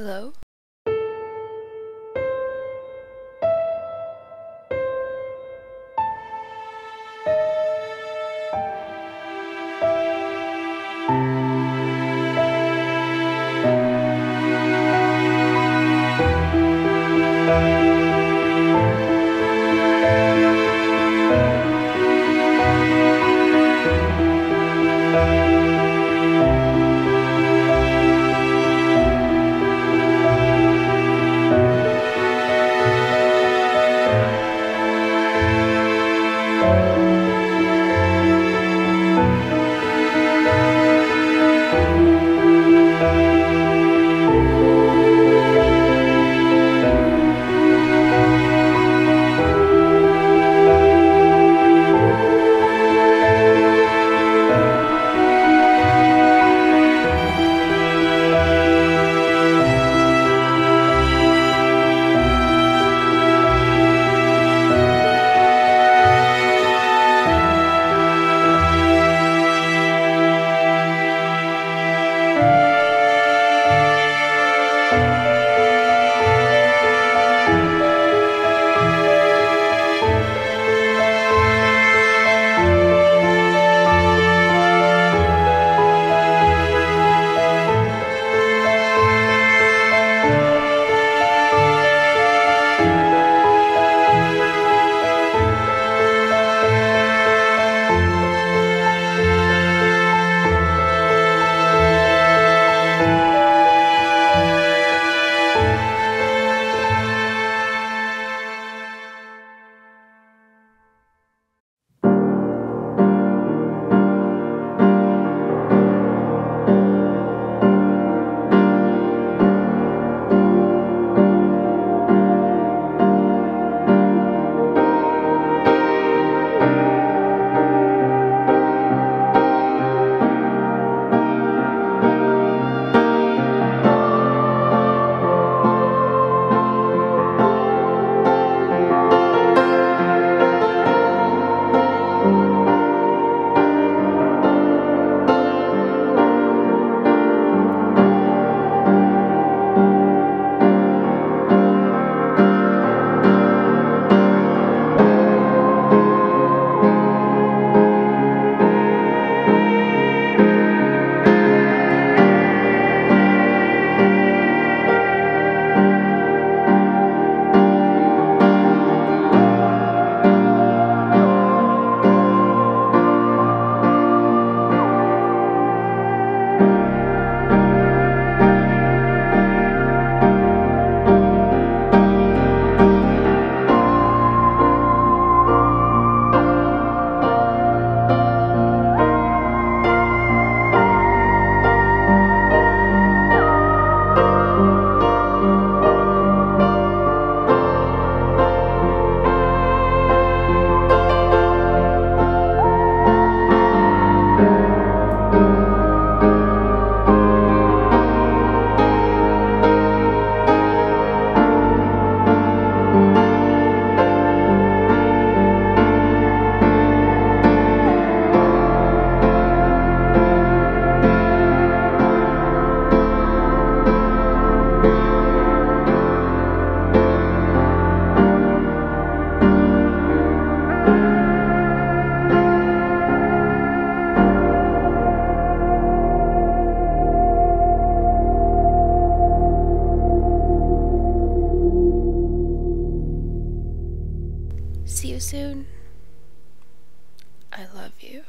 Hello? See you soon. I love you.